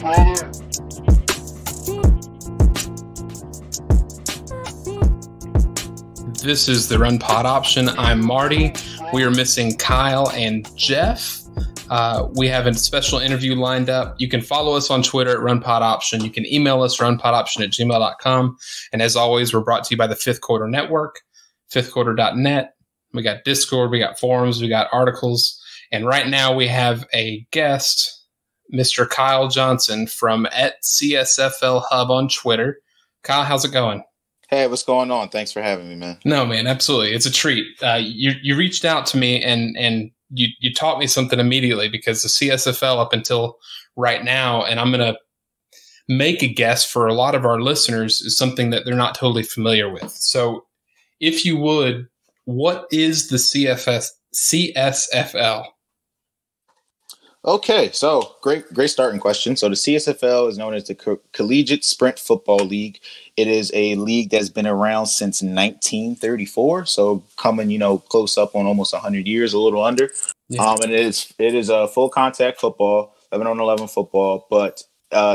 brother. This is the Run Pod Option. I'm Marty. We are missing Kyle and Jeff. We have a special interview lined up. You can follow us on Twitter at Run Pod Option. You can email us runpodoption@gmail.com. And as always, we're brought to you by the Fifth Quarter Network, fifthquarter.net. We got Discord, we got forums, we got articles. And right now we have a guest, Mr. Kyle Johnson from @CSFL Hub on Twitter. Kyle, how's it going? Hey, what's going on? Thanks for having me, man. No, man, absolutely. It's a treat. You reached out to me and you taught me something immediately, because the CSFL up until right now, and I'm going to make a guess for a lot of our listeners, is something that they're not totally familiar with. So if you would, what is the CSFL? Okay, so great starting question. So the CSFL is known as the Collegiate Sprint Football League. It is a league that's been around since 1934, so coming, close up on almost 100 years, a little under. Yeah. And it is a full contact football, 11-on-11 football, but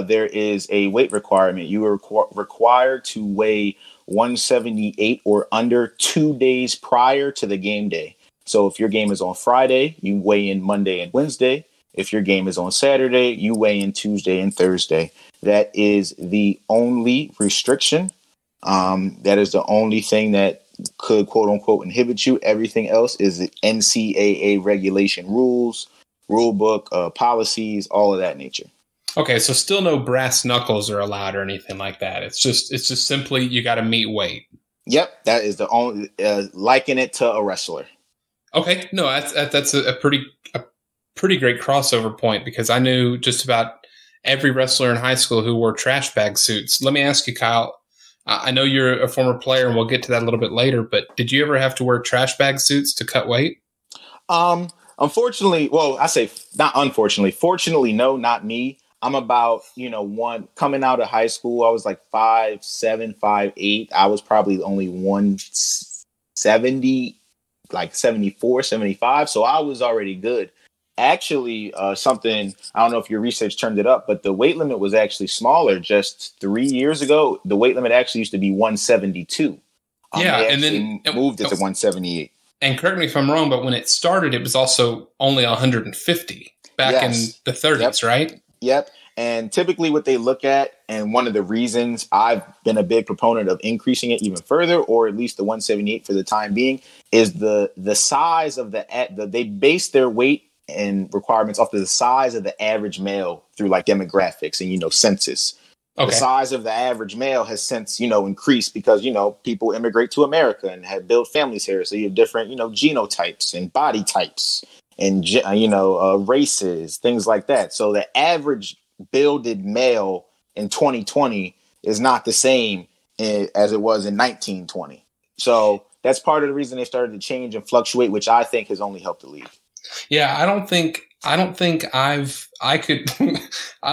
there is a weight requirement. You are required to weigh 178 or under 2 days prior to the game day. So if your game is on Friday, you weigh in Monday and Wednesday. If your game is on Saturday, you weigh in Tuesday and Thursday. That is the only restriction. That is the only thing that could, quote unquote, inhibit you. Everything else is the NCAA regulation rules, rule book, policies, all of that nature. Okay, so still no brass knuckles are allowed or anything like that. It's just simply you got to meet weight. Yep, that is the only, liken it to a wrestler. Okay, no, that's a pretty great crossover point, because I knew just about every wrestler in high school who wore trash bag suits. Let me ask you, Kyle, I know you're a former player and we'll get to that a little bit later, but did you ever have to wear trash bag suits to cut weight? Unfortunately, well, I say not unfortunately, fortunately, no, not me. I'm about, coming out of high school, I was like 5'7", 5'8". I was probably only 170, like 74, 75. So I was already good. Actually, something, I don't know if your research turned it up, but the weight limit was actually smaller just 3 years ago. The weight limit actually used to be 172. Yeah, and then it moved it to 178. And correct me if I'm wrong, but when it started, it was also only 150 back in the 30s, yep. Right? Yep. And typically what they look at, and one of the reasons I've been a big proponent of increasing it even further, or at least the 178 for the time being, is the size of they base their weight and requirements off of the size of the average male through like demographics and, census. Okay. The size of the average male has since, increased because, people immigrate to America and have built families here. So you have different, genotypes and body types and, races, things like that. So the average builded male in 2020 is not the same as it was in 1920. So that's part of the reason they started to change and fluctuate, which I think has only helped the league. Yeah, I don't think I've weighed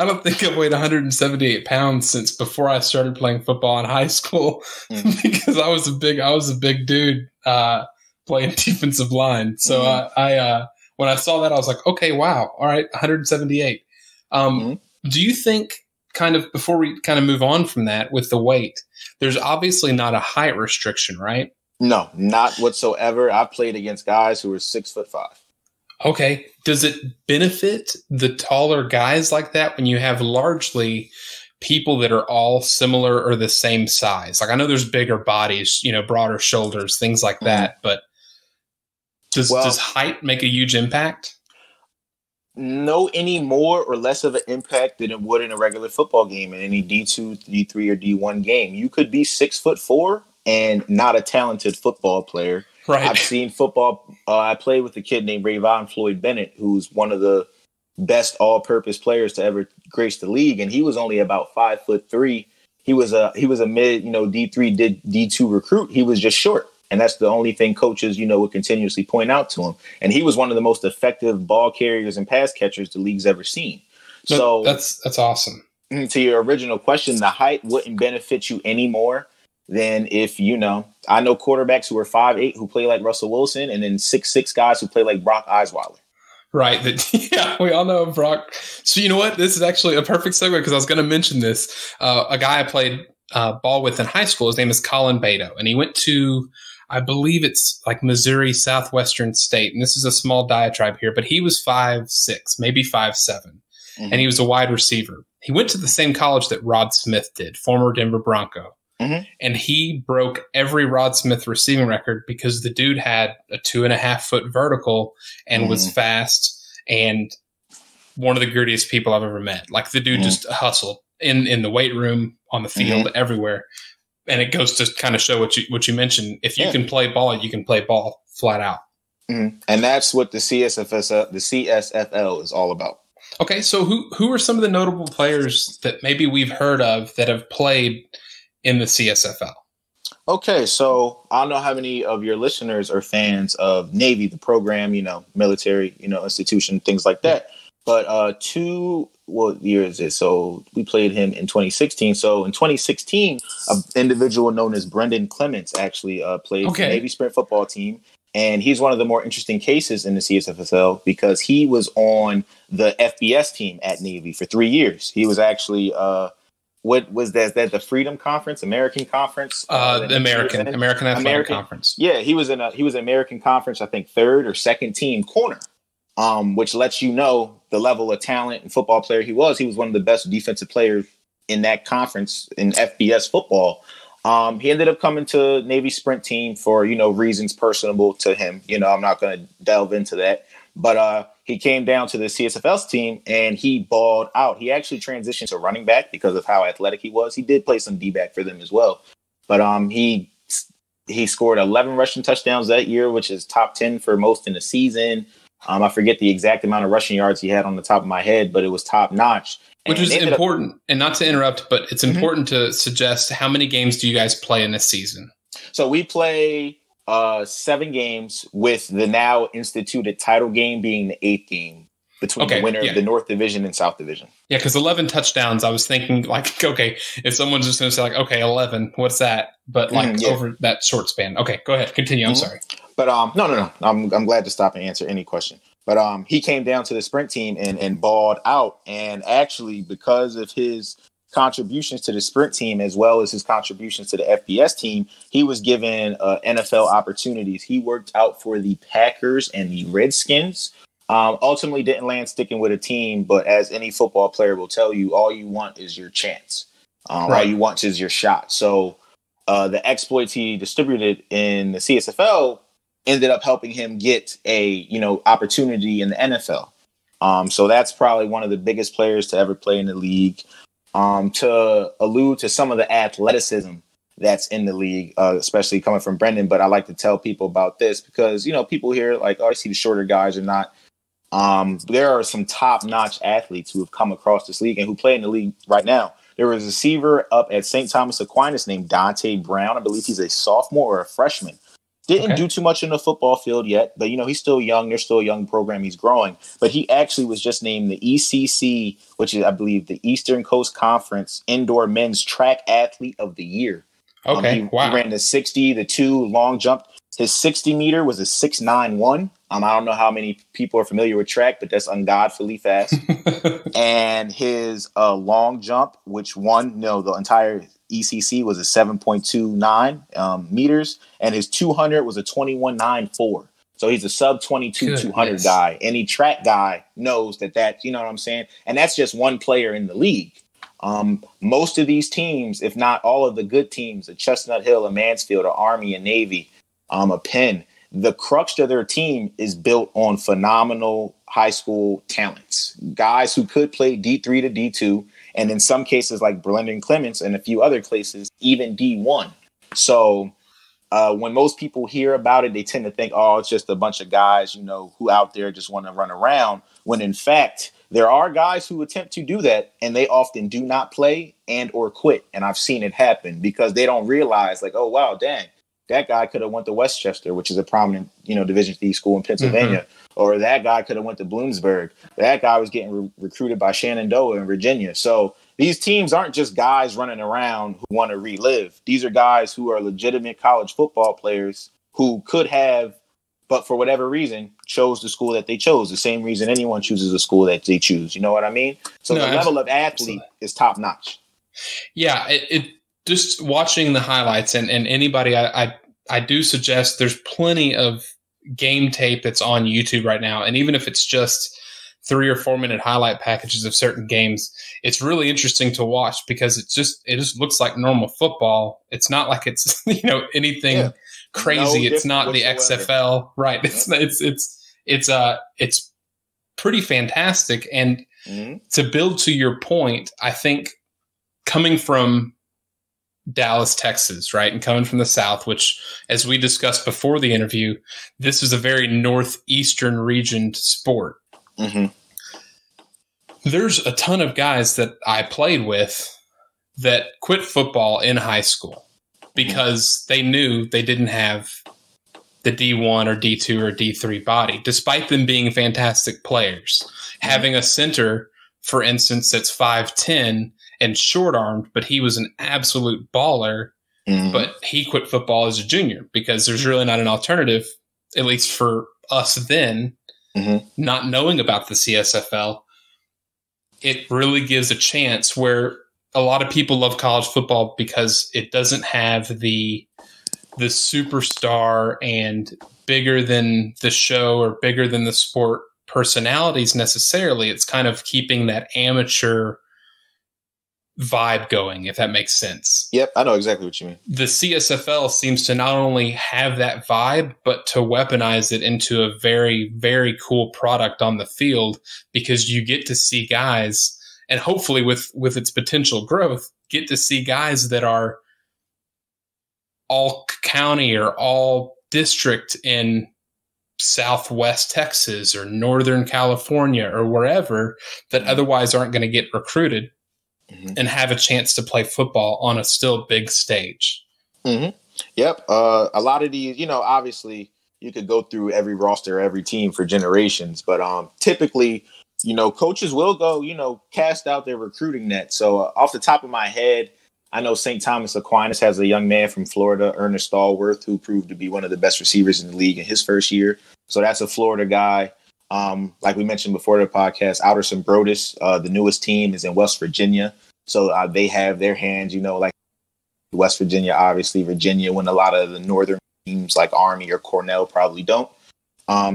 178 pounds since before I started playing football in high school, because I was a big dude playing defensive line. So I when I saw that, I was like, okay, wow, all right, 178. Do you think, kind of before we kind of move on from that with the weight, there's obviously not a height restriction, right? No, not whatsoever. I played against guys who were 6'5". Okay. Does it benefit the taller guys like that when you have largely people that are all similar or the same size? Like, I know there's bigger bodies, broader shoulders, things like that, but does height make a huge impact? No, any more or less of an impact than it would in a regular football game, in any D2, D3, or D1 game. You could be 6'4" and not a talented football player. Right. I've seen football. I played with a kid named Ray Von Floyd Bennett, who's one of the best all-purpose players to ever grace the league, and he was only about 5'3". He was a mid, D3, D2 recruit. He was just short, and that's the only thing coaches, would continuously point out to him. And he was one of the most effective ball carriers and pass catchers the league's ever seen. So that's awesome. To your original question, the height wouldn't benefit you anymore. Then if, I know quarterbacks who are 5'8" who play like Russell Wilson, and then 6'6" guys who play like Brock Osweiler. Right. We all know Brock. So you know what? This is actually a perfect segue because I was going to mention this. A guy I played ball with in high school, his name is Colin Beto, and he went to, I believe it's like Missouri, Southwestern State. And this is a small diatribe here, but he was 5'6", maybe 5'7". Mm-hmm. And he was a wide receiver. He went to the same college that Rod Smith did, former Denver Bronco. Mm-hmm. And he broke every Rod Smith receiving record because the dude had a 2.5 foot vertical and was fast and one of the grittiest people I've ever met. Like the dude just hustled in the weight room, on the field, everywhere. And it goes to kind of show what you mentioned. If you can play ball, you can play ball flat out. Mm-hmm. And that's what the CSFL is all about. Okay, so who are some of the notable players that maybe we've heard of that have played in the CSFL? Okay, so I don't know how many of your listeners are fans of Navy, the program, military, institution, things like that. But what year is it? So we played him in 2016. So in 2016, an individual known as Brendan Clements actually played for the Navy Sprint football team. And he's one of the more interesting cases in the CSFL because he was on the FBS team at Navy for 3 years. He was actually what was that? Is that the Freedom Conference, American Conference? The American Athletic Conference. Yeah, he was an American Conference, I think, third or second team corner, which lets you know the level of talent and football player he was. He was one of the best defensive players in that conference in FBS football. He ended up coming to Navy Sprint team for, reasons personable to him. I'm not going to delve into that. But he came down to the CSFL's team and he balled out. He actually transitioned to running back because of how athletic he was. He did play some D-back for them as well. But he scored 11 rushing touchdowns that year, which is top 10 for most in the season. I forget the exact amount of rushing yards he had on the top of my head, but it was top notch. Which is important, and not to interrupt, but it's important to suggest how many games do you guys play in this season? So we play 7 games, with the now instituted title game being the 8th game between the winner of the North Division and South Division. Yeah, because 11 touchdowns, I was thinking, like, okay, if someone's just going to say, like, okay, 11, what's that? But, like, over that short span. Okay, go ahead. Continue. I'm sorry. But no. I'm glad to stop and answer any question. But he came down to the Sprint team and balled out. And actually, because of his contributions to the Sprint team, as well as his contributions to the FBS team, he was given NFL opportunities. He worked out for the Packers and the Redskins. Ultimately didn't land sticking with a team. But as any football player will tell you, all you want is your chance. All you want is your shot. So the exploits he distributed in the CSFL ended up helping him get a, opportunity in the NFL. So that's probably one of the biggest players to ever play in the league. To allude to some of the athleticism that's in the league, especially coming from Brendan, but I like to tell people about this because, people here like, I see the shorter guys or not. There are some top-notch athletes who have come across this league and who play in the league right now. There was a receiver up at St. Thomas Aquinas named Dante Brown. I believe he's a sophomore or a freshman. Didn't do too much in the football field yet, but, he's still young. There's still a young program. He's growing. But he actually was just named the ECC, which is, I believe, the Eastern Coast Conference Indoor Men's Track Athlete of the Year. He ran the 60, the 2, long jump. His 60-meter was a 6.91. I don't know how many people are familiar with track, but that's ungodfully fast. And his long jump, which the entire ECC was a 7.29 meters, and his 200 was a 21.94. So he's a sub 22 200 guy. Any track guy knows that, you know what I'm saying? And that's just one player in the league. Most of these teams, if not all of the good teams, a Chestnut Hill, a Mansfield, a Army, a Navy, a Penn, the crux of their team is built on phenomenal high school talents, guys who could play D3 to D2, and in some cases like Brendan Clements and a few other places, even D1. So when most people hear about it, they tend to think, oh, it's just a bunch of guys, who out there just want to run around, when in fact, there are guys who attempt to do that, and they often do not play and or quit. And I've seen it happen because they don't realize like, oh, wow, dang, that guy could have went to Westchester, which is a prominent, Division III school in Pennsylvania, or that guy could have went to Bloomsburg. That guy was getting recruited by Shenandoah in Virginia. So these teams aren't just guys running around who want to relive. These are guys who are legitimate college football players who could have but for whatever reason chose the school that they chose, the same reason anyone chooses a school that they choose. You know what I mean? So the level of athlete is top notch. Yeah. It just watching the highlights and anybody, I do suggest there's plenty of game tape that's on YouTube right now. And even if it's just 3 or 4 minute highlight packages of certain games, it's really interesting to watch because it just looks like normal football. It's not like it's, anything crazy. No, it's not the XFL, right? Yeah. It's pretty fantastic. And to build to your point, I think coming from Dallas, Texas, right? And coming from the South, which as we discussed before the interview, this is a very Northeastern region sport. Mm-hmm. There's a ton of guys that I played with that quit football in high school because they knew they didn't have the D1 or D2 or D3 body, despite them being fantastic players. Having a center, for instance, that's 5'10 and short-armed, but he was an absolute baller, but he quit football as a junior because there's really not an alternative, at least for us then. Not knowing about the CSFL, it really gives a chance where a lot of people love college football because it doesn't have the superstar and bigger than the show or bigger than the sport personalities necessarily. It's kind of keeping that amateur vibe going, if that makes sense. Yep, I know exactly what you mean. The CSFL seems to not only have that vibe, but to weaponize it into a very, very cool product on the field because you get to see guys, and hopefully with its potential growth, get to see guys that are all county or all district in Southwest Texas or Northern California or wherever that otherwise aren't going to get recruited. And have a chance to play football on a still big stage. Yep. A lot of these, obviously you could go through every roster, every team for generations, but typically, coaches will go, cast out their recruiting net. So off the top of my head, I know St. Thomas Aquinas has a young man from Florida, Ernest Stallworth, who proved to be one of the best receivers in the league in his first year. So that's a Florida guy. Like we mentioned before the podcast, Alderson Broaddus, the newest team, is in West Virginia. So they have their hands, like West Virginia, obviously. Virginia, when a lot of the northern teams like Army or Cornell probably don't.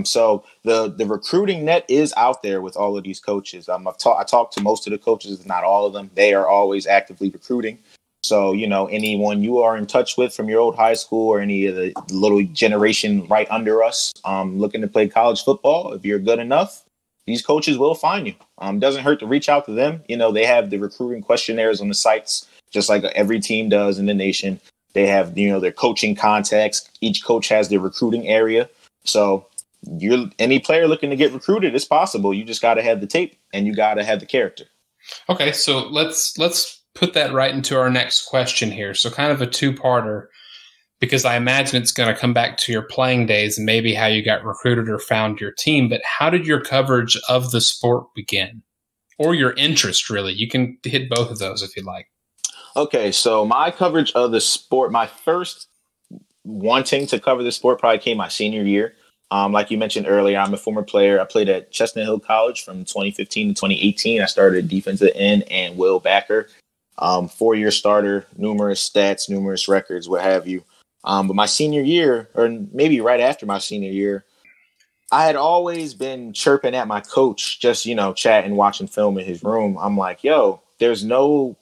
So the recruiting net is out there with all of these coaches. I talked to most of the coaches, not all of them. They are always actively recruiting. So, anyone you are in touch with from your old high school or any of the little generation right under us looking to play college football, if you're good enough, these coaches will find you. Doesn't hurt to reach out to them. They have the recruiting questionnaires on the sites, just like every team does in the nation. They have, their coaching contacts. Each coach has their recruiting area. So any player looking to get recruited, it's possible. You just got to have the tape and you got to have the character. Okay, so let's put that right into our next question here. So kind of a two-parter, because I imagine it's going to come back to your playing days and maybe how you got recruited or found your team, but how did your coverage of the sport begin? Or your interest, really? You can hit both of those if you like. Okay, so my coverage of the sport, my first wanting to cover the sport probably came my senior year. Like you mentioned earlier, I'm a former player. I played at Chestnut Hill College from 2015 to 2018. I started at defensive end and Will Backer. 4-year starter, numerous stats, numerous records, what have you. But my senior year, or maybe right after my senior year, I had always been chirping at my coach, just, chatting, watching film in his room. I'm like, yo, there's no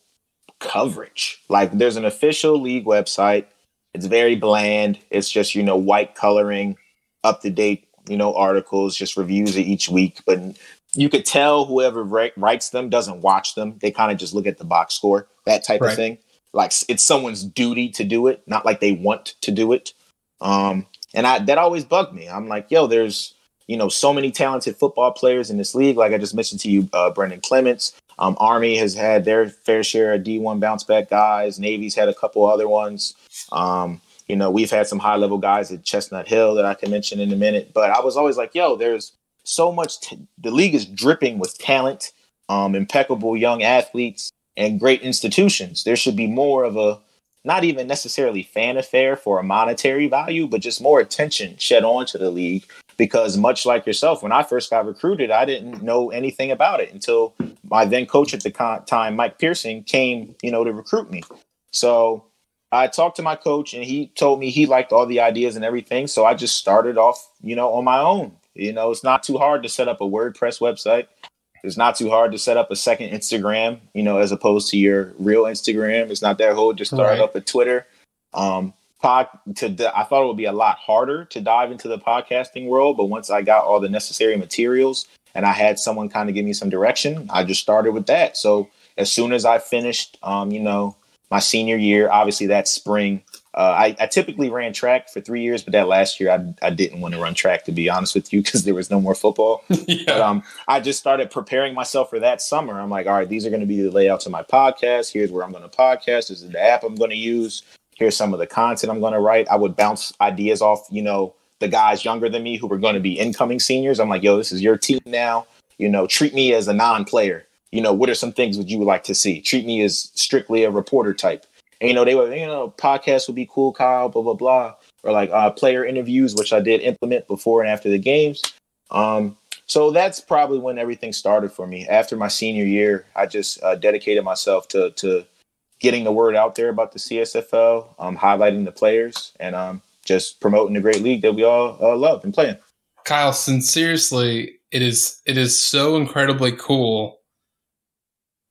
coverage. Like, there's an official league website. It's very bland. It's just, white coloring, up-to-date, articles, just reviews of each week. But you could tell whoever writes them doesn't watch them. They kind of just look at the box score, that type of thing. Like it's someone's duty to do it, not like they want to do it. And that always bugged me. I'm like, yo, there's, so many talented football players in this league. Like I just mentioned to you, Brendan Clements. Army has had their fair share of D1 bounce back guys. Navy's had a couple other ones. We've had some high level guys at Chestnut Hill that I can mention in a minute. But I was always like, yo, there's so much. The league is dripping with talent, impeccable young athletes, and great institutions. There should be more of a not even necessarily fanfare for a monetary value, but just more attention shed onto the league. Because much like yourself, when I first got recruited, I didn't know anything about it until my then coach at the time, Mike Pearson, came, to recruit me. So I talked to my coach and he told me he liked all the ideas and everything. So I just started off, on my own. It's not too hard to set up a WordPress website. It's not too hard to set up a second Instagram, as opposed to your real Instagram. It's not that hard to start up a Twitter. I thought it would be a lot harder to dive into the podcasting world, but once I got all the necessary materials and I had someone kind of give me some direction, I just started with that. So as soon as I finished, my senior year, obviously that spring, I typically ran track for 3 years, but that last year I didn't want to run track, to be honest with you, because there was no more football. Yeah. But I just started preparing myself for that summer. I'm like, all right, these are going to be the layouts of my podcast. Here's where I'm going to podcast. This is the app I'm going to use. Here's some of the content I'm going to write. I would bounce ideas off, the guys younger than me who were going to be incoming seniors. I'm like, yo, this is your team now. Treat me as a non-player. What are some things would you like to see? Treat me as strictly a reporter type. And, they were, podcasts would be cool, Kyle, blah, blah, blah. Or like player interviews, which I did implement before and after the games. So that's probably when everything started for me. After my senior year, I just dedicated myself to getting the word out there about the CSFL, highlighting the players, and just promoting the great league that we all love and play in. Kyle, sincerely, it is so incredibly cool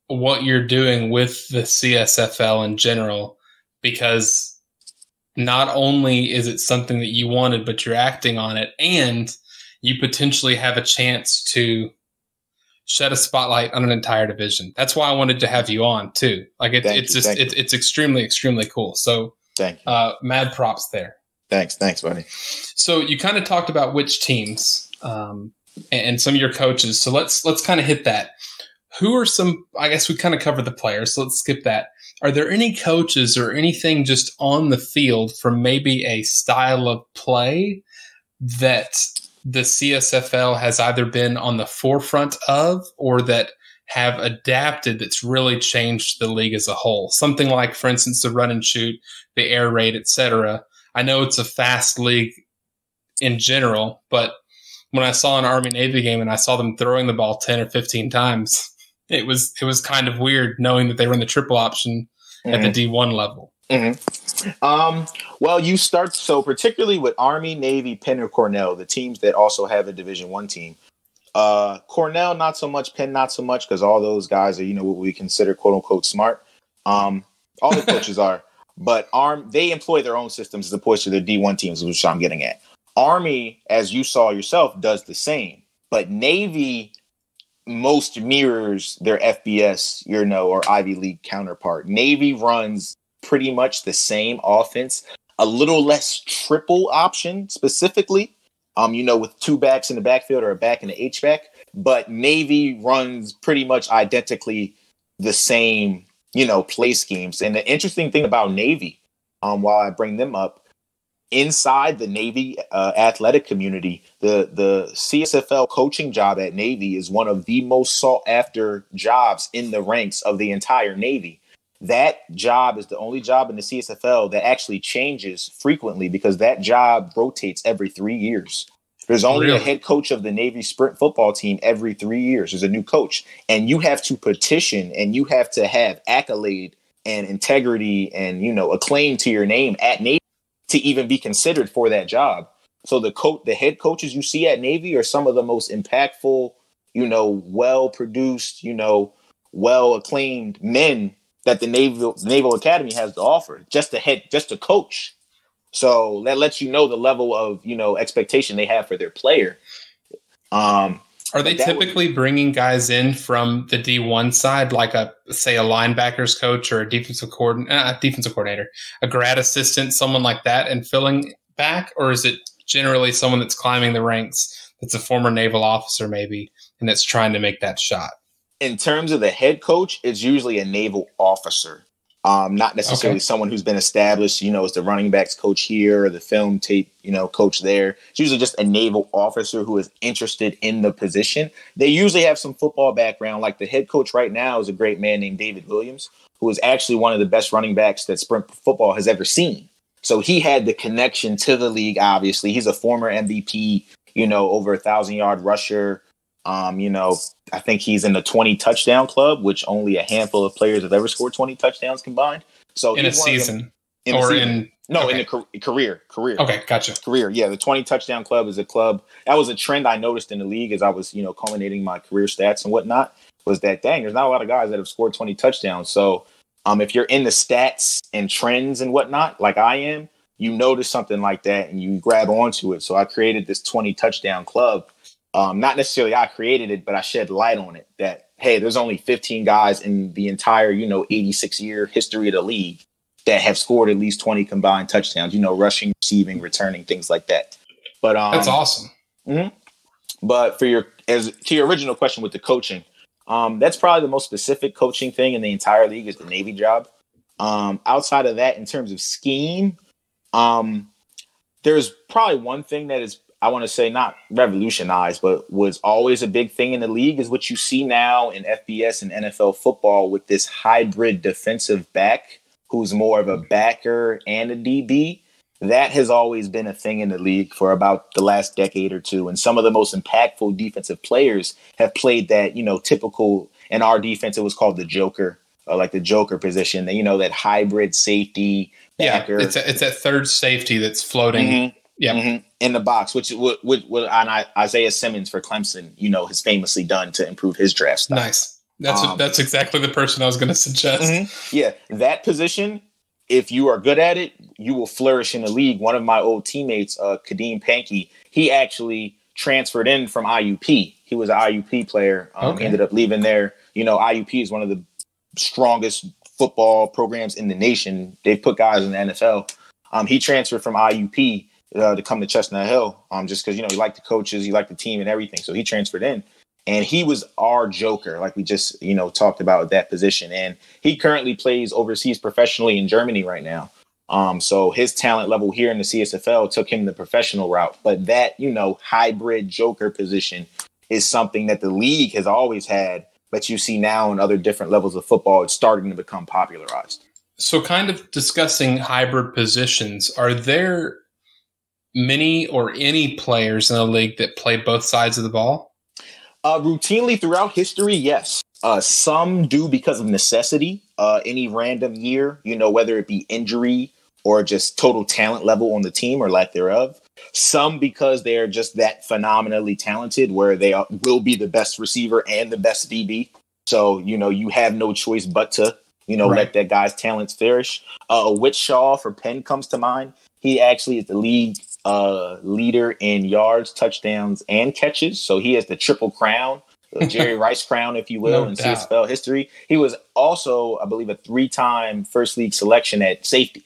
what you're doing with the CSFL in general, because not only is it something that you wanted, but you're acting on it, and you potentially have a chance to shed a spotlight on an entire division. That's why I wanted to have you on too. It's extremely, extremely cool. So thank you. Mad props there. Thanks, buddy. So you kind of talked about which teams and some of your coaches. So let's kind of hit that. Who are some? I guess we kind of covered the players. So let's skip that. Are there any coaches or anything just on the field from maybe a style of play that the CSFL has either been on the forefront of or that have adapted that's really changed the league as a whole? Something like, for instance, the run and shoot, the air raid, etc. I know it's a fast league in general, but when I saw an Army-Navy game and I saw them throwing the ball 10 or 15 times, it was kind of weird knowing that they were in the triple option at the D1 level. Mm-hmm. Well, you start, so particularly with Army, Navy, Penn, or Cornell, the teams that also have a Division I team. Cornell, not so much. Penn, not so much, because all those guys are, what we consider quote unquote smart. All the coaches are, but they employ their own systems as opposed to their D1 teams, which I'm getting at. Army, as you saw yourself, does the same, but Navy most mirrors their FBS, or Ivy League counterpart. Navy runs pretty much the same offense, a little less triple option specifically, with two backs in the backfield or a back and an H-back, but Navy runs pretty much identically the same, play schemes. And the interesting thing about Navy, while I bring them up, inside the Navy athletic community, the CSFL coaching job at Navy is one of the most sought-after jobs in the ranks of the entire Navy. That job is the only job in the CSFL that actually changes frequently because that job rotates every 3 years. There's only a head coach of the Navy sprint football team every 3 years. There's a new coach, and you have to petition and you have to have accolade and integrity and, acclaim to your name at Navy to even be considered for that job. So the head coaches you see at Navy are some of the most impactful, well-produced, well-acclaimed men that the Naval Academy has to offer, just a coach. So that lets you know the level of, expectation they have for their player. Are they typically bringing guys in from the D1 side, like say a linebackers coach or a defensive coordinator, a grad assistant, someone like that, and filling back? Or is it generally someone that's climbing the ranks that's a former naval officer maybe and that's trying to make that shot? In terms of the head coach, it's usually a naval officer, not necessarily someone who's been established, as the running backs coach here or the film tape, coach there. It's usually just a naval officer who is interested in the position. They usually have some football background. Like the head coach right now is a great man named David Williams, who is actually one of the best running backs that Sprint Football has ever seen. So he had the connection to the league, obviously. He's a former MVP, you know, over 1,000-yard rusher. You know, I think he's in the 20-touchdown club, which only a handful of players have ever scored 20 touchdowns combined. So in a season or in career. Okay, gotcha. Career, yeah. The 20-touchdown club is a club. That was a trend I noticed in the league as I was, you know, culminating my career stats and whatnot, was that, dang, there's not a lot of guys that have scored 20 touchdowns. So if you're in the stats and trends and whatnot, like I am, you notice something like that and you grab onto it. So I created this 20-touchdown club. Not necessarily I created it, but I shed light on it that, hey, there's only 15 guys in the entire, you know, 86-year history of the league that have scored at least 20 combined touchdowns, you know, rushing, receiving, returning, things like that. But that's awesome. Mm-hmm. But for your to your original question with the coaching, that's probably the most specific coaching thing in the entire league is the Navy job. Outside of that, in terms of scheme, there's probably one thing that is, I want to say, not revolutionized, but was always a big thing in the league is what you see now in FBS and NFL football with this hybrid defensive back who's more of a backer and a DB. That has always been a thing in the league for about the last decade or two. And some of the most impactful defensive players have played that, you know, typical, in our defense, it was called the Joker, or like the Joker position, that, you know, that hybrid safety backer. Yeah, it's that third safety that's floating. Mm-hmm. Yeah, mm-hmm. In the box, which on Isaiah Simmons for Clemson, you know, has famously done to improve his draft style. Nice. That's exactly the person I was going to suggest. Mm-hmm. Yeah, that position, if you are good at it, you will flourish in the league. One of my old teammates, Kadeem Pankey, he actually transferred in from IUP. He was an IUP player. Okay. Ended up leaving there. You know, IUP is one of the strongest football programs in the nation. They put guys in the NFL. He transferred from IUP. To come to Chestnut Hill, just because, you know, he liked the coaches, he liked the team and everything. So he transferred in and he was our Joker, like we just, you know, talked about that position. And he currently plays overseas professionally in Germany right now. So his talent level here in the CSFL took him the professional route. But that, you know, hybrid Joker position is something that the league has always had, but you see now in other different levels of football, it's starting to become popularized. So kind of discussing hybrid positions, are there many or any players in the league that play both sides of the ball? Routinely throughout history, yes. Some do because of necessity. Any random year, you know, whether it be injury or just total talent level on the team or lack thereof. Some because they're just that phenomenally talented where they will be the best receiver and the best DB. So, you know, you have no choice but to, you know, let that guy's talents flourish. Whitshaw for Penn comes to mind. He actually is the league leader in yards, touchdowns, and catches. So he has the triple crown, the Jerry Rice crown, if you will, in CSFL history. He was also, I believe, a 3-time first league selection at safety.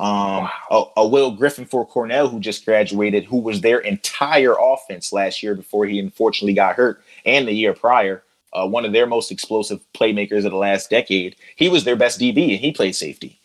Will Griffin for Cornell, who just graduated, who was their entire offense last year before he unfortunately got hurt, and the year prior, one of their most explosive playmakers of the last decade. He was their best DB, and he played safety.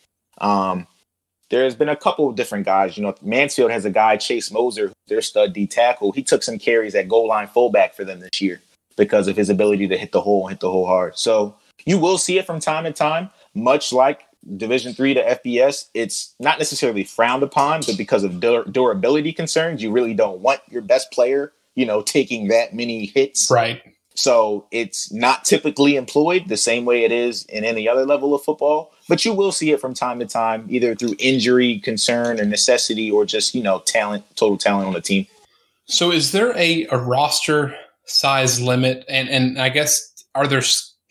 There's been a couple of different guys. You know, Mansfield has a guy, Chase Moser, their stud D tackle. He took some carries at goal line fullback for them this year because of his ability to hit the hole and hit the hole hard. So you will see it from time to time, much like Division III to FBS. It's not necessarily frowned upon, but because of durability concerns, you really don't want your best player, you know, taking that many hits. Right. So it's not typically employed the same way it is in any other level of football, but you will see it from time to time, either through injury, concern, or necessity, or just, you know, talent, total talent on the team. So is there a roster size limit? And I guess,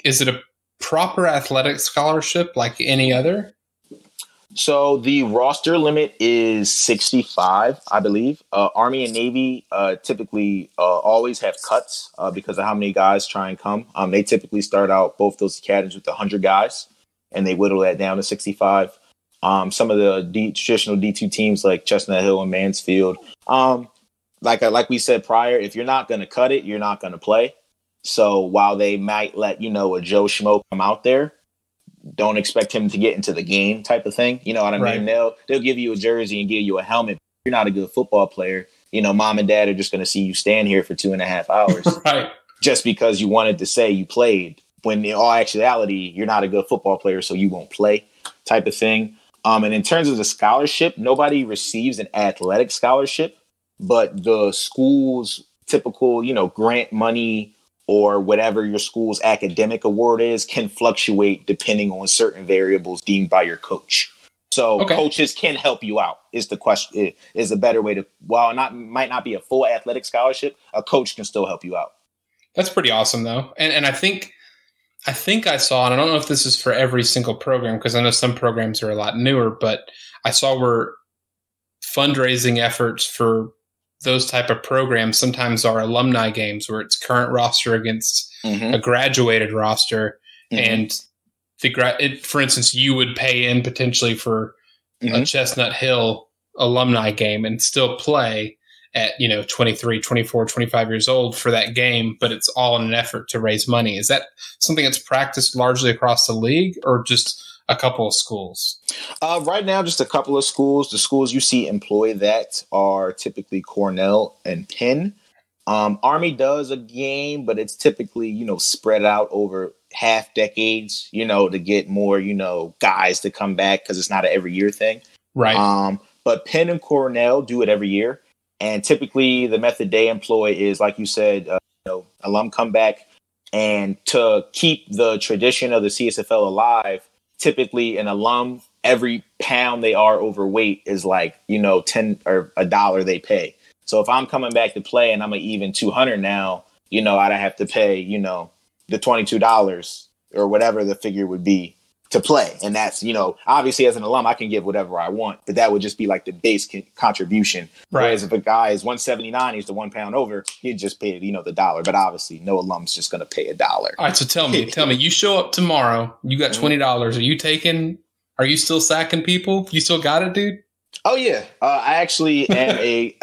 is it a proper athletic scholarship like any other? So the roster limit is 65, I believe. Army and Navy typically always have cuts because of how many guys try and come. They typically start out both those academies with 100 guys, and they whittle that down to 65. Some of the traditional D2 teams like Chestnut Hill and Mansfield, like we said prior, if you're not going to cut it, you're not going to play. So while they might let, you know, a Joe Schmo come out there, don't expect him to get into the game type of thing. You know what I mean? Right. They'll give you a jersey and give you a helmet. If you're not a good football player, you know, mom and dad are just going to see you stand here for 2.5 hours. Right. Just because you wanted to say you played. when in all actuality, you're not a good football player, so you won't play type of thing. And in terms of the scholarship, nobody receives an athletic scholarship, but the school's typical, you know, grant money or whatever your school's academic award is can fluctuate depending on certain variables deemed by your coach. So coaches can help you out is the question, is a better way to, while not might not be a full athletic scholarship, a coach can still help you out. That's pretty awesome though. And I think I saw, and I don't know if this is for every single program, because I know some programs are a lot newer, but I saw where fundraising efforts for those type of programs sometimes are alumni games where it's current roster against a graduated roster. And for instance, you would pay in potentially for a Chestnut Hill alumni game and still play at, you know, 23, 24, 25 years old for that game, but it's all in an effort to raise money. Is that something that's practiced largely across the league or just a couple of schools? Right now, just a couple of schools. The schools you see employ that are typically Cornell and Penn. Army does a game, but it's typically, you know, spread out over half decades, you know, to get more, you know, guys to come back because it's not an every year thing. Right. But Penn and Cornell do it every year. And typically the method they employ is, like you said, you know, alum comeback. And to keep the tradition of the CSFL alive, typically an alum, every pound they are overweight is like, you know, 10 or a dollar they pay. So if I'm coming back to play and I'm an even 200 now, you know, I'd have to pay, you know, the $22 or whatever the figure would be to play. And that's, you know, obviously as an alum, I can give whatever I want, but that would just be like the base contribution. Right. Whereas if a guy is 179, he's the 1 pound over, he'd just pay, you know, the dollar. But obviously no alum's just going to pay $1. All right. So tell me, you show up tomorrow, you got $20. Are you still sacking people? You still got it, dude? Oh, yeah. I actually am a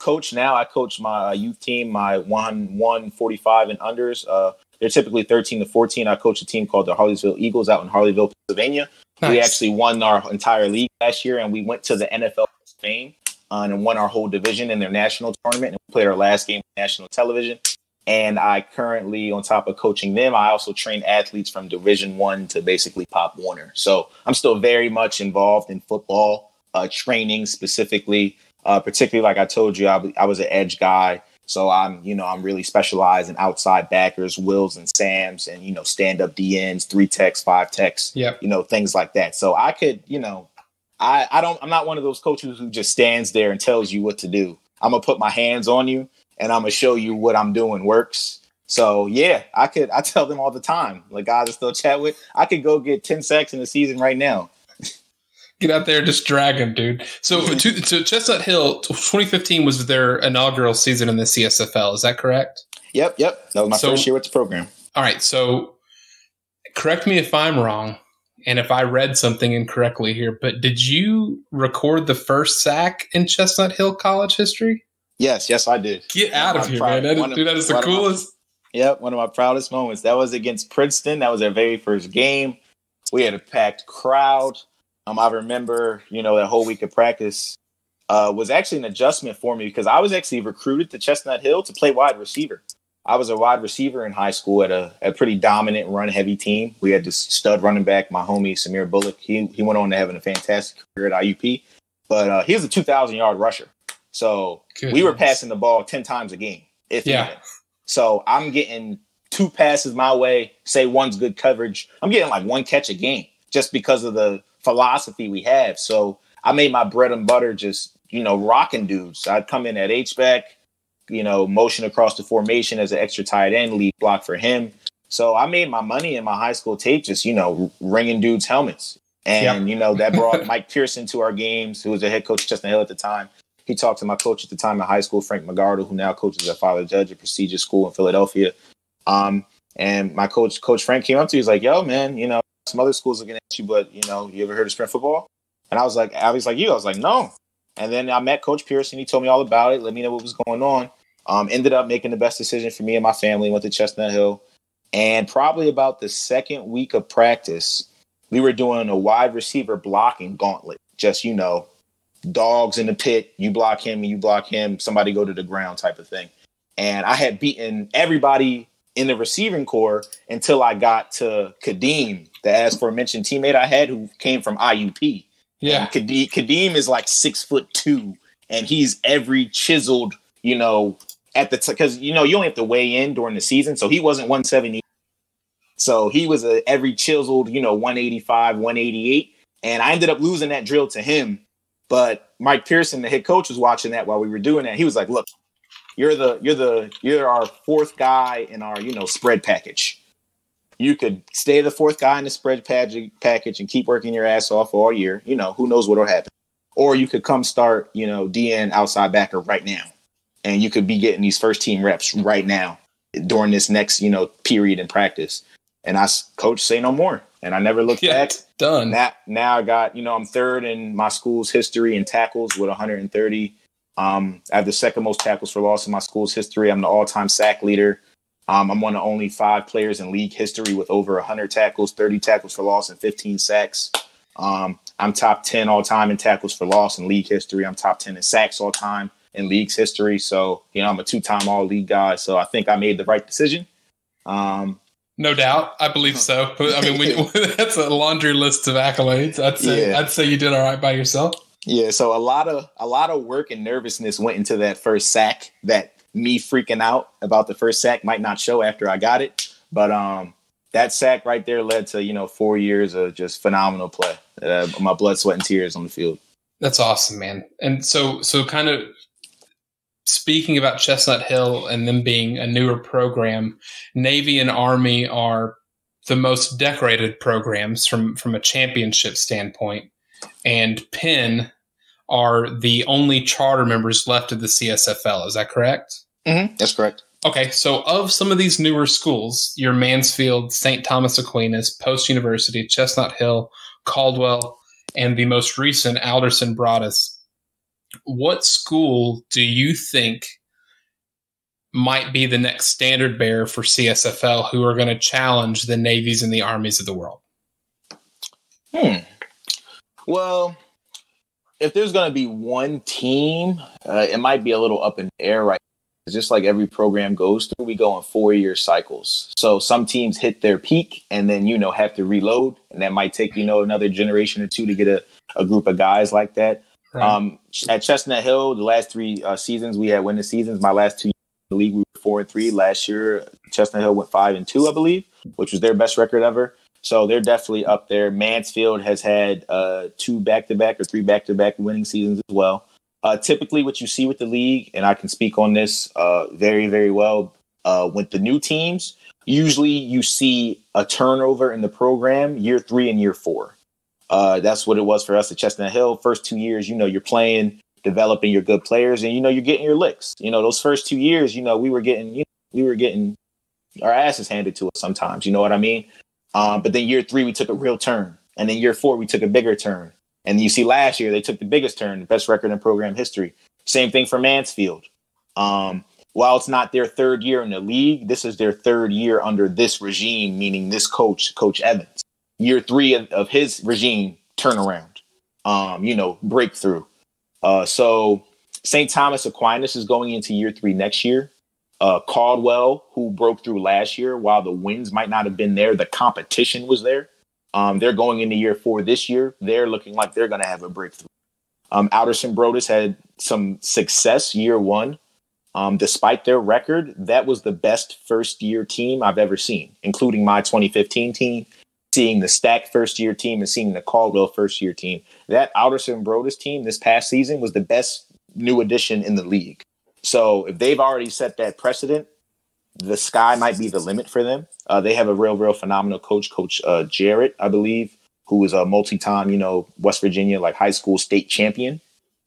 coach now. I coach my youth team, my 145 and unders. They're typically 13 to 14. I coach a team called the Harleysville Eagles out in Harleyville, Pennsylvania. Nice. We actually won our entire league last year, and we went to the NFL Spain and won our whole division in their national tournament. And we played our last game on national television. And I currently, on top of coaching them, I also train athletes from Division I to basically Pop Warner. So I'm still very much involved in football. Training specifically, particularly like I told you, I was an edge guy. So I'm really specialized in outside backers, wills and Sams and, you know, stand up DNs, 3 techs, 5 techs, you know, things like that. So I could, you know, I'm not one of those coaches who just stands there and tells you what to do. I'm going to put my hands on you and I'm going to show you what I'm doing works. So, yeah, I tell them all the time, like guys I still chat with, I could go get 10 sacks in the season right now. Get out there and just drag him, dude. So Chestnut Hill, 2015 was their inaugural season in the CSFL. Is that correct? Yep. That was my first year with the program. All right. So correct me if I'm wrong and if I read something incorrectly here, but did you record the first sack in Chestnut Hill College history? Yes, I did. Get out of here, man. That is the coolest. Yep, one of my proudest moments. That was against Princeton. That was our very first game. We had a packed crowd. I remember, you know, that whole week of practice was actually an adjustment for me because I was actually recruited to Chestnut Hill to play wide receiver. I was a wide receiver in high school at a pretty dominant run-heavy team. We had this stud running back, my homie Samir Bullock. He went on to having a fantastic career at IUP. But he was a 2,000-yard rusher. So we were passing the ball 10 times a game, if even. So I'm getting 2 passes my way, say one's good coverage. I'm getting like 1 catch a game just because of the – philosophy we have. So I made my bread and butter just, you know, rocking dudes. I'd come in at H-back, you know, motion across the formation as an extra tight end, lead block for him. So I made my money in my high school tape just, you know, ringing dudes' helmets. And, you know, that brought Mike Pearson to our games, who was the head coach of Chestnut Hill at the time. He talked to my coach at the time in high school, Frank McGardle, who now coaches at Father Judge, a prestigious school in Philadelphia. And my coach Frank came up to me, he's like, yo, man, you know, some other schools looking at you, but you know, you ever heard of sprint football? And I was like, no. And then I met Coach Pearson. He told me all about it. Let me know what was going on. Ended up making the best decision for me and my family. Went to Chestnut Hill, and probably about the second week of practice, we were doing a wide receiver blocking gauntlet. Just, you know, dogs in the pit. You block him, and you block him. Somebody go to the ground type of thing. And I had beaten everybody in the receiving corps until I got to Kadeem, the aforementioned teammate I had who came from IUP. Yeah. And Kadeem is like 6'2", and he's every chiseled, you know, at the because, you know, you only have to weigh in during the season. So he wasn't 170. So he was a every chiseled, you know, 185, 188. And I ended up losing that drill to him. But Mike Pearson, the head coach, was watching that while we were doing that. He was like, look, you're our fourth guy in our, you know, spread package. You could stay the fourth guy in the spread package and keep working your ass off all year. You know, who knows what will happen. Or you could come start, you know, DN outside backer right now. And you could be getting these first team reps right now during this next, you know, period in practice. And I coach say no more. And I never looked back. Done. Now I got, you know, I'm third in my school's history in tackles with 130. I have the second most tackles for loss in my school's history. I'm the all-time sack leader. I'm one of only 5 players in league history with over 100 tackles, 30 tackles for loss, and 15 sacks. I'm top 10 all-time in tackles for loss in league history. I'm top 10 in sacks all-time in league's history. So, you know, I'm a 2-time all-league guy. So I think I made the right decision. No doubt. I believe so. I mean, that's a laundry list of accolades. I'd say you did all right by yourself. Yeah, so a lot of work and nervousness went into that first sack. That me freaking out about the first sack might not show after I got it, but that sack right there led to, you know, 4 years of just phenomenal play. My blood, sweat, and tears on the field. That's awesome, man. And so kind of speaking about Chestnut Hill and them being a newer program, Navy and Army are the most decorated programs from a championship standpoint. And Penn are the only charter members left of the CSFL. Is that correct? Mm-hmm. That's correct. Okay, so of some of these newer schools, your Mansfield, St. Thomas Aquinas, Post University, Chestnut Hill, Caldwell, and the most recent Alderson Broaddus, what school do you think might be the next standard bearer for CSFL who are going to challenge the Navies and the Armies of the world? Well, if there's going to be one team, it might be a little up in the air right now. Just like every program goes through, we go in 4-year cycles. So some teams hit their peak and then, you know, have to reload. And that might take, you know, another generation or two to get a group of guys like that. Right. At Chestnut Hill, the last 3 seasons, we had winning seasons. My last 2 years in the league, we were 4-3. Last year, Chestnut Hill went 5-2, I believe, which was their best record ever. So they're definitely up there. Mansfield has had 2 back-to-back or 3 back-to-back winning seasons as well. Typically what you see with the league, and I can speak on this very, very well, with the new teams, usually you see a turnover in the program year 3 and year 4. That's what it was for us at Chestnut Hill. First 2 years, you know, you're playing, developing your good players, and, you know, you're getting your licks. You know, those first 2 years, you know, we were getting our asses handed to us sometimes. You know what I mean? But then year 3, we took a real turn. And then year 4, we took a bigger turn. And you see last year, they took the biggest turn, the best record in program history. Same thing for Mansfield. While it's not their 3rd year in the league, this is their 3rd year under this regime, meaning this coach, Coach Evans. Year 3 of his regime, turnaround, you know, breakthrough. So St. Thomas Aquinas is going into year 3 next year. Caldwell, who broke through last year, while the wins might not have been there, the competition was there. They're going into year 4 this year. They're looking like they're going to have a breakthrough. Alderson Broaddus had some success year 1. Despite their record, that was the best first-year team I've ever seen, including my 2015 team, seeing the Stack first-year team and seeing the Caldwell first-year team. That Alderson Broaddus team this past season was the best new addition in the league. So if they've already set that precedent, the sky might be the limit for them. They have a real, real phenomenal coach, Coach Jarrett, I believe, who is a multi-time, you know, West Virginia, like high school state champion.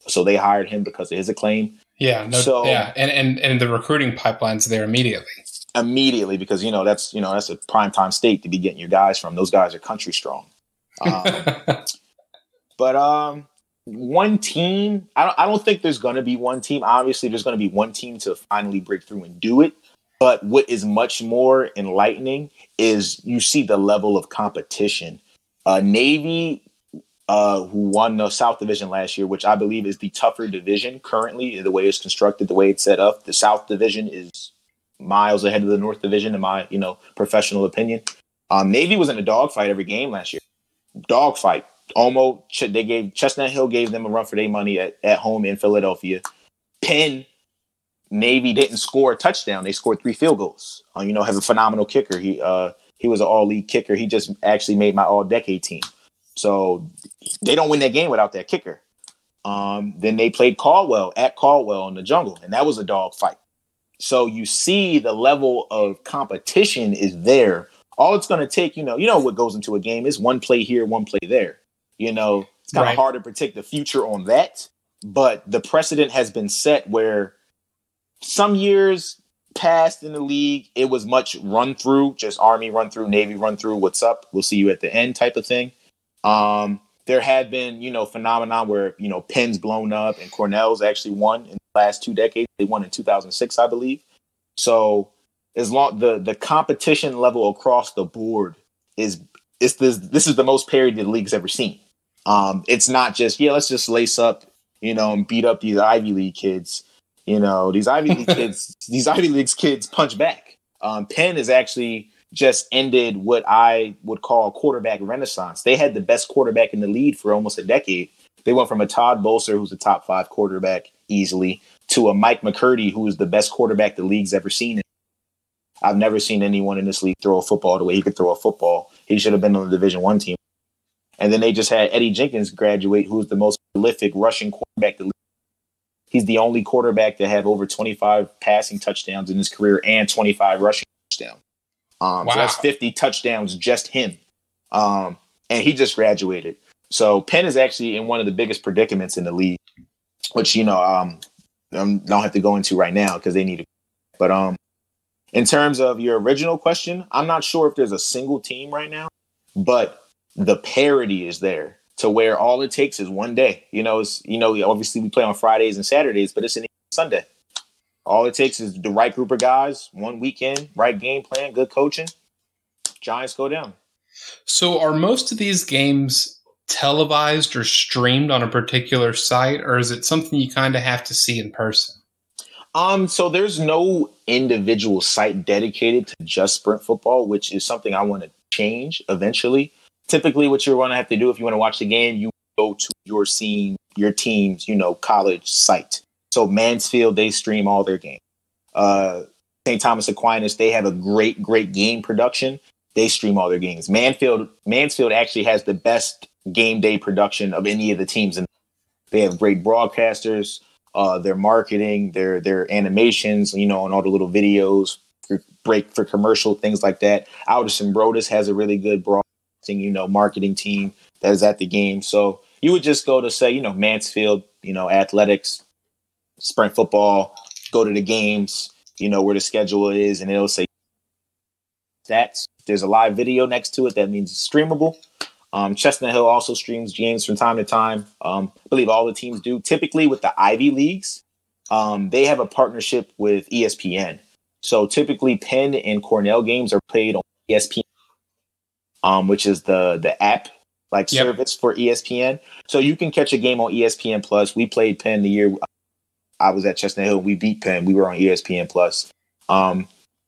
So they hired him because of his acclaim. Yeah. No, so, yeah. And the recruiting pipeline's there immediately because, you know, that's a primetime state to be getting your guys from. Those guys are country strong. One team, I don't think there's going to be one team. Obviously, there's going to be one team to finally break through and do it. But what is much more enlightening is you see the level of competition. Navy, who won the South Division last year, which I believe is the tougher division currently, the way it's constructed, the way it's set up. The South Division is miles ahead of the North Division, in my, you know, professional opinion. Navy was in a dogfight every game last year. Dogfight. Almost, Chestnut Hill gave them a run for their money at home in Philadelphia. Penn, Navy didn't score a touchdown. They scored 3 field goals. You know, have a phenomenal kicker. He was an all-league kicker. He just actually made my all-decade team. So they don't win that game without that kicker. Then they played Caldwell at Caldwell in the jungle, and that was a dog fight. So you see the level of competition is there. All it's going to take, you know what goes into a game is one play here, one play there. You know, it's kind of right. hard to predict the future on that, but the precedent has been set where some years past in the league, it was much run through, just Army run through, Navy run through, what's up, we'll see you at the end type of thing. There had been, you know, phenomenon where, you know, Penn's blown up and Cornell's actually won in the last 2 decades. They won in 2006, I believe. So as long the competition level across the board is the most parity the league's ever seen. It's not just, yeah, let's just lace up, you know, and beat up these Ivy League kids. You know, these Ivy League's kids punch back. Penn is actually just ended what I would call quarterback renaissance. They had the best quarterback in the league for almost a decade. They went from a Todd Boehser, who's a top 5 quarterback easily, to a Mike McCurdy, who is the best quarterback the league's ever seen. I've never seen anyone in this league throw a football the way he could throw a football. He should have been on the Division I team. And then they just had Eddie Jenkins graduate, who's the most prolific rushing quarterback the league. He's the only quarterback to have over 25 passing touchdowns in his career and 25 rushing touchdowns. So that's 50 touchdowns, just him. And he just graduated. So Penn is actually in one of the biggest predicaments in the league, which, you know, I don't have to go into right now because they need to. But in terms of your original question, I'm not sure if there's a single team right now, but the parity is there to where all it takes is one day. You know, it's, you know, obviously we play on Fridays and Saturdays, but it's a Sunday. All it takes is the right group of guys, one weekend, right game plan, good coaching. Giants go down. So are most of these games televised or streamed on a particular site, or is it something you kind of have to see in person? So there's no individual site dedicated to just sprint football, which is something I want to change eventually. Typically what you're going to have to do if you want to watch the game, you go to your team's, you know, college site. So Mansfield, they stream all their games. St. Thomas Aquinas, they have a great game production. They stream all their games. Mansfield actually has the best game day production of any of the teams. And they have great broadcasters, their marketing, their animations, you know, and all the little videos, break for commercial, things like that. Alderson Broaddus has a really good broadcasting, you know, marketing team that is at the game. So you would just go to, say, you know, Mansfield, you know, athletics, sprint football, go to the games, you know, where the schedule is, and it'll say stats. There's a live video next to it. That means it's streamable. Chestnut Hill also streams games from time to time. I believe all the teams do. Typically with the Ivy Leagues, they have a partnership with ESPN. So typically Penn and Cornell games are played on ESPN, which is the app. Like yep. service for ESPN. So you can catch a game on ESPN Plus. We played Penn the year I was at Chestnut Hill. We beat Penn. We were on ESPN Plus.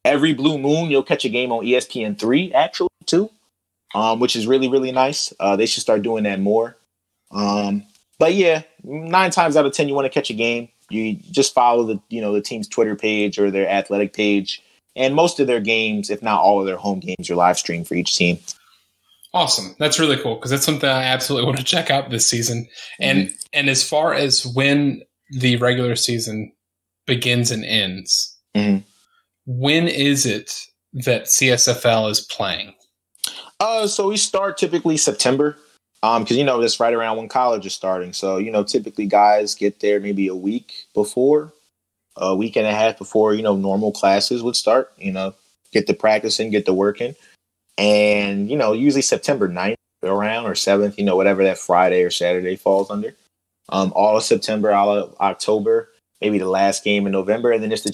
Every blue moon, you'll catch a game on ESPN3 actually too, which is really, really nice. They should start doing that more. But yeah, 9 times out of 10, you want to catch a game. You just follow the team's Twitter page or their athletic page, and most of their games, if not all of their home games, are live streamed for each team. Awesome. That's really cool because that's something I absolutely want to check out this season. And mm-hmm. and as far as when the regular season begins and ends. Mm-hmm. When is it that CSFL is playing? So we start typically September because, you know, that's right around when college is starting. So, you know, typically guys get there maybe a week and a half before, you know, normal classes would start, you know, get the practice in, get the work in. And, you know, usually September 9th around or 7th, you know, whatever that Friday or Saturday falls under. All of September, all of October, maybe the last game in November, and then it's the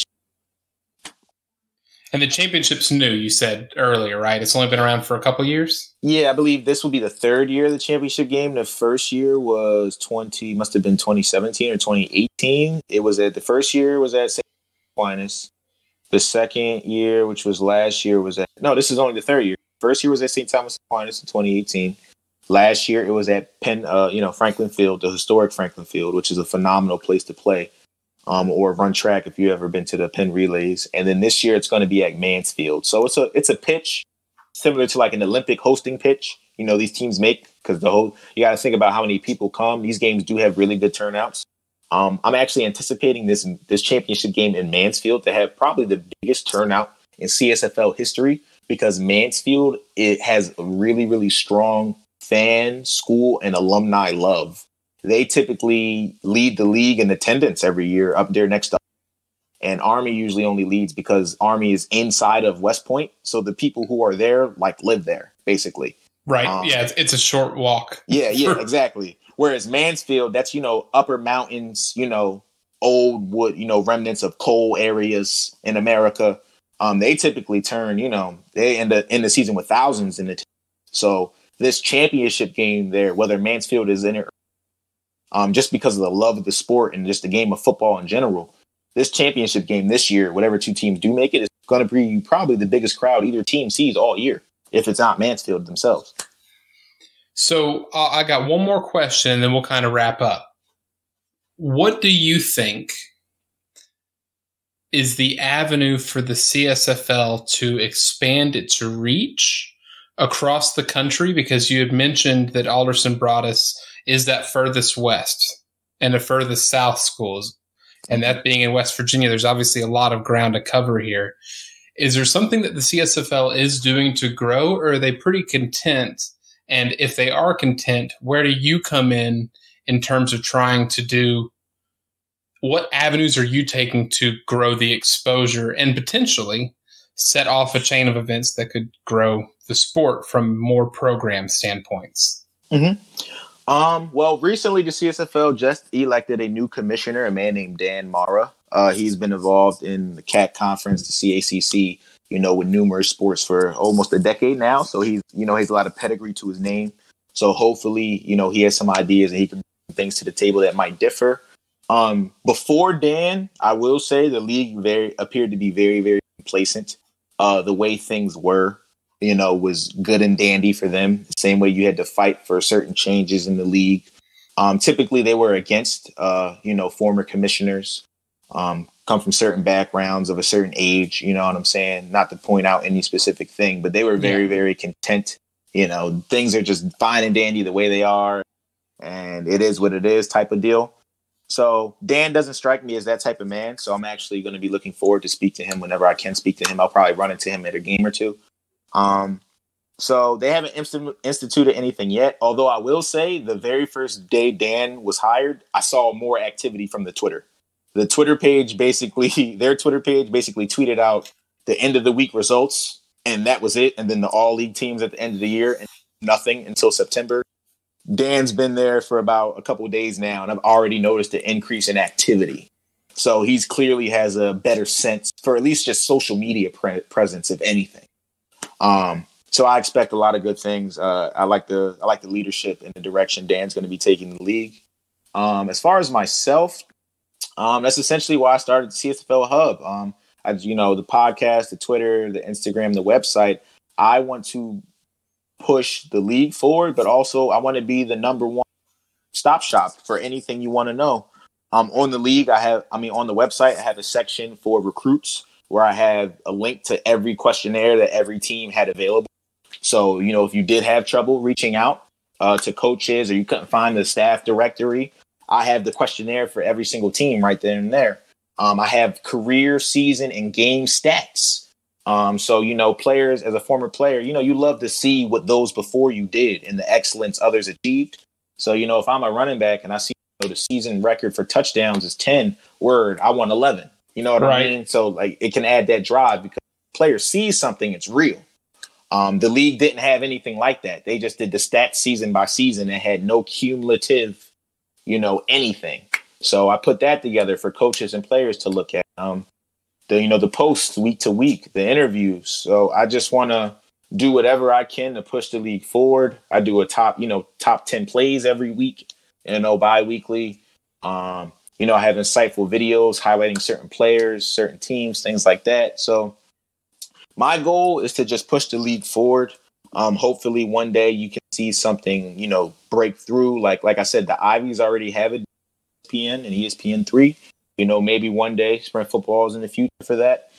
And the championship's new, you said earlier, right? It's only been around for a couple years? Yeah, I believe this will be the 3rd year of the championship game. The first year was must have been 2017 or 2018. It was at the first year was at St. Thomas Aquinas. The second year, which was last year, was at – no, this is only the third year. First year was at St. Thomas Aquinas in 2018. Last year, it was at Penn, Franklin Field, the historic Franklin Field, which is a phenomenal place to play or run track if you've ever been to the Penn Relays. And then this year, it's going to be at Mansfield. So it's a pitch similar to like an Olympic hosting pitch, you know, these teams make because you got to think about how many people come. These games do have really good turnouts. I'm actually anticipating this championship game in Mansfield to have probably the biggest turnout in CSFL history because Mansfield, it has a really, really strong fan, school, and alumni love. They typically lead the league in attendance every year up there next to and Army usually only leads because Army is inside of West Point. So the people who are there, like, live there, basically. Right. It's a short walk. Yeah, exactly. Whereas Mansfield, that's, upper mountains, old wood, remnants of coal areas in America. They typically turn, they end the season with thousands in the team. So this championship game there, whether Mansfield is in it, just because of the love of the sport and just the game of football in general, this championship game this year, whatever two teams do make it, is going to be probably the biggest crowd either team sees all year, if it's not Mansfield themselves. So I got one more question, and then we'll kind of wrap up. What do you think is the avenue for the CSFL to expand its reach across the country? Because you had mentioned that Alderson Broaddus is that furthest west and the furthest south schools. And that being in West Virginia, there's obviously a lot of ground to cover here. Is there something that the CSFL is doing to grow, or are they pretty content? And if they are content, where do you come in terms of trying to do what avenues are you taking to grow the exposure and potentially set off a chain of events that could grow the sport from more program standpoints? Mm-hmm. Well, recently the CSFL just elected a new commissioner, a man named Dan Mara. He's been involved in the CAC conference, the CACC, with numerous sports for almost a decade now. So he's a lot of pedigree to his name. So hopefully, he has some ideas and he can bring things to the table that might differ. Before Dan, I will say the league appeared to be very, very complacent. The way things were, was good and dandy for them. The same way you had to fight for certain changes in the league. Typically, they were against, former commissioners, come from certain backgrounds of a certain age, you know what I'm saying? Not to point out any specific thing, but they were very, very content. Things are just fine and dandy the way they are, and it is what it is type of deal. So Dan doesn't strike me as that type of man, so I'm actually going to be looking forward to speak to him whenever I can speak to him. I'll probably run into him at a game or two. So they haven't instituted anything yet. Although I will say the very first day Dan was hired, I saw more activity from the Twitter. The Twitter page basically tweeted out the end of the week results, and that was it. And then the all league teams at the end of the year, and nothing until September. Dan's been there for about a couple of days now, and I've already noticed an increase in activity. So he's clearly has a better sense for at least just social media presence, if anything. So I expect a lot of good things. I like the leadership and the direction Dan's going to be taking the league. As far as myself, that's essentially why I started CSFL Hub. The podcast, the Twitter, the Instagram, the website. I want to push the league forward, but also I want to be the number one stop shop for anything you want to know. On the website, I have a section for recruits, where I have a link to every questionnaire that every team had available. So, if you did have trouble reaching out to coaches or you couldn't find the staff directory, I have the questionnaire for every single team right there and there. I have career, season, and game stats. Players, as a former player, you love to see what those before you did and the excellence others achieved. So, if I'm a running back and I see the season record for touchdowns is 10, word, I want 11. You know what I mean? So, it can add that drive because players see something, it's real. The league didn't have anything like that. They just did the stats season by season and had no cumulative, anything. So I put that together for coaches and players to look at. The posts week to week, the interviews. So I just want to do whatever I can to push the league forward. I do a top 10 plays every week, biweekly. you know, I have insightful videos highlighting certain players, certain teams, things like that. So my goal is to just push the league forward. Hopefully one day you can see something, you know, break through. Like I said, the Ivies already have it, ESPN and ESPN 3. You know, maybe one day Sprint Football is in the future for that.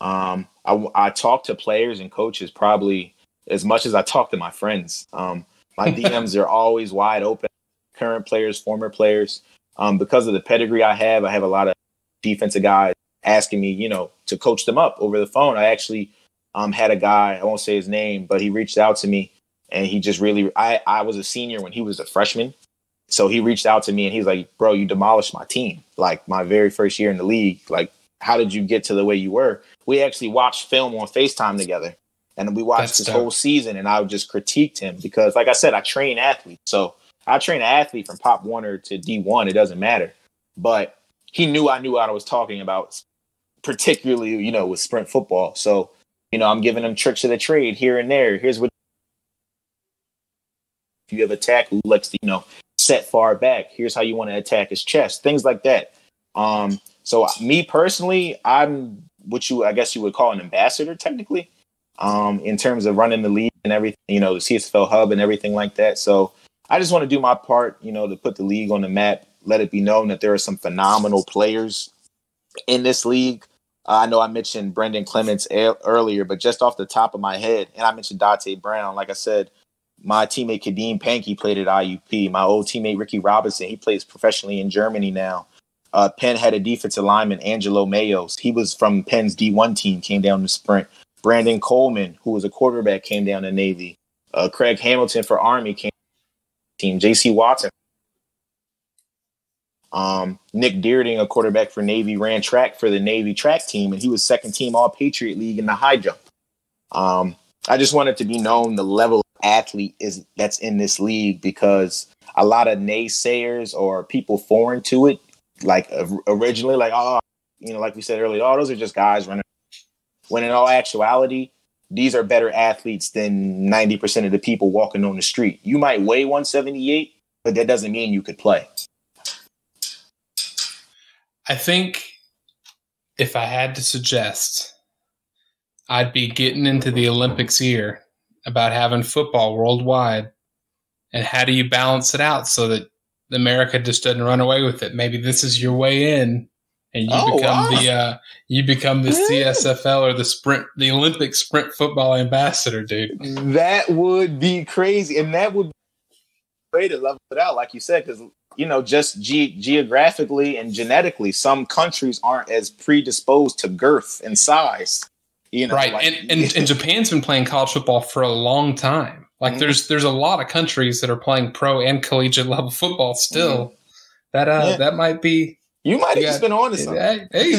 I talk to players and coaches probably as much as I talk to my friends. My DMs are always wide open, current players, former players. Because of the pedigree I have a lot of defensive guys asking me, you know, to coach them up over the phone. I actually had a guy, I won't say his name, but he reached out to me and he just really, I was a senior when he was a freshman. So he reached out to me and he's like, bro, you demolished my team. Like my very first year in the league, like, how did you get to the way you were? We actually watched film on FaceTime together and we watched this whole season and I just critiqued him because like I said, I train athletes. So I train an athlete from Pop Warner to D1. It doesn't matter. But he knew I knew what I was talking about, particularly, you know, with Sprint Football. So, you know, I'm giving him tricks of the trade here and there. Here's what – if you have a tackle, let's, you know, set far back. Here's how you want to attack his chest, things like that. So me personally, I'm what you – I guess you would call an ambassador technically in terms of running the league and everything, you know, the CSFL Hub and everything like that. So – I just want to do my part, you know, to put the league on the map, let it be known that there are some phenomenal players in this league. I know I mentioned Brendan Clements earlier, but just off the top of my head, and I mentioned Dante Brown. Like I said, my teammate Kadeem Pankey played at IUP. My old teammate Ricky Robinson, he plays professionally in Germany now. Penn had a defensive lineman, Angelo Mayos. He was from Penn's D1 team, came down to Sprint. Brandon Coleman, who was a quarterback, came down to Navy. Craig Hamilton for Army came team, J.C. Watson, Nick Deerding, a quarterback for Navy, ran track for the Navy track team, and he was second team All-Patriot League in the high jump. I just wanted to be known the level of athlete is that's in this league because a lot of naysayers or people foreign to it, like originally, like, oh, you know, like we said earlier, oh, those are just guys running. When in all actuality, these are better athletes than 90% of the people walking on the street. You might weigh 178, but that doesn't mean you could play. I think if I had to suggest, I'd be getting into the Olympics here about having football worldwide. And how do you balance it out so that America just doesn't run away with it? Maybe this is your way in. And you become the CSFL or the Olympic Sprint Football ambassador, dude. That would be crazy, and that would be great to level it out, like you said, because you know, just geographically and genetically, some countries aren't as predisposed to girth and size. You know, right? Like, and Japan's been playing college football for a long time. Like there's a lot of countries that are playing pro and collegiate level football still. Mm-hmm. That might be. You might have just been on to something. Hey,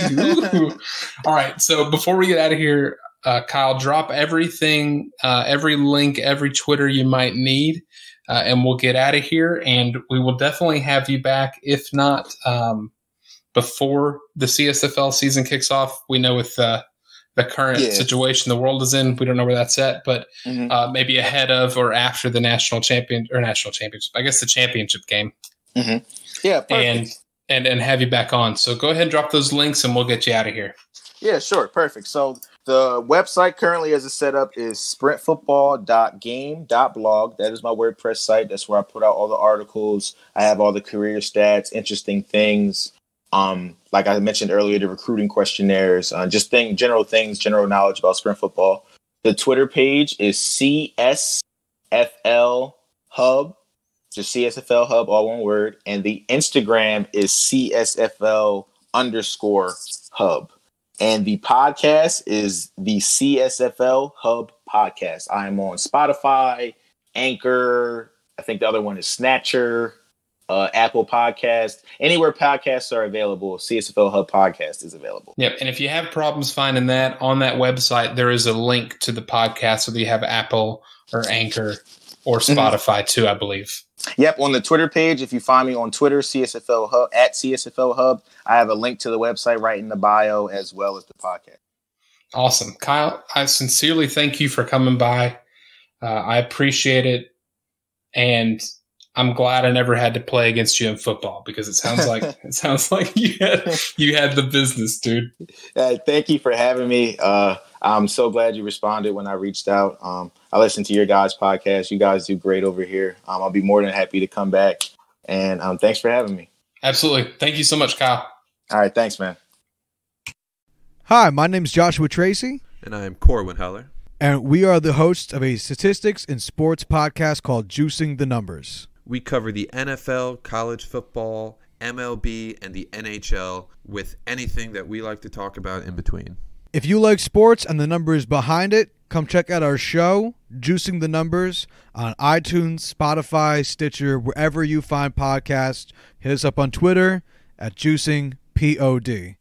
all right. So before we get out of here, Kyle, drop everything, every link, every Twitter you might need, and we'll get out of here. And we will definitely have you back, if not before the CSFL season kicks off. We know with the current situation the world is in, we don't know where that's at, but maybe ahead of or after the national championship. I guess the championship game. Mm-hmm. Yeah, perfect. And have you back on. So go ahead and drop those links and we'll get you out of here. Yeah, sure. Perfect. So the website currently as it's set up is sprintfootball.game.blog. That is my WordPress site. That's where I put out all the articles. I have all the career stats, interesting things. Like I mentioned earlier, the recruiting questionnaires, just general things, general knowledge about Sprint Football. The Twitter page is CSFL Hub. Just CSFL Hub, all one word. And the Instagram is CSFL_Hub. And the podcast is the CSFL Hub Podcast. I am on Spotify, Anchor. I think the other one is Snatcher, Apple Podcast. Anywhere podcasts are available, CSFL Hub Podcast is available. Yep. And if you have problems finding that on that website, there is a link to the podcast, whether you have Apple or Anchor or Spotify too, I believe. Yep, on the Twitter page, if you find me on Twitter, CSFL Hub, at CSFL Hub, I have a link to the website right in the bio as well as the podcast. Awesome. Kyle, I sincerely thank you for coming by. I appreciate it. And I'm glad I never had to play against you in football, because it sounds like you had the business, dude. Thank you for having me. I'm so glad you responded when I reached out. I listened to your guys' podcast. You guys do great over here. I'll be more than happy to come back. And thanks for having me. Absolutely. Thank you so much, Kyle. All right. Thanks, man. Hi, my name's Joshua Tracy. And I am Corwin Heller. And we are the hosts of a statistics and sports podcast called Juicing the Numbers. We cover the NFL, college football, MLB, and the NHL, with anything that we like to talk about in between. If you like sports and the numbers behind it, come check out our show, Juicing the Numbers, on iTunes, Spotify, Stitcher, wherever you find podcasts. Hit us up on Twitter at JuicingPod.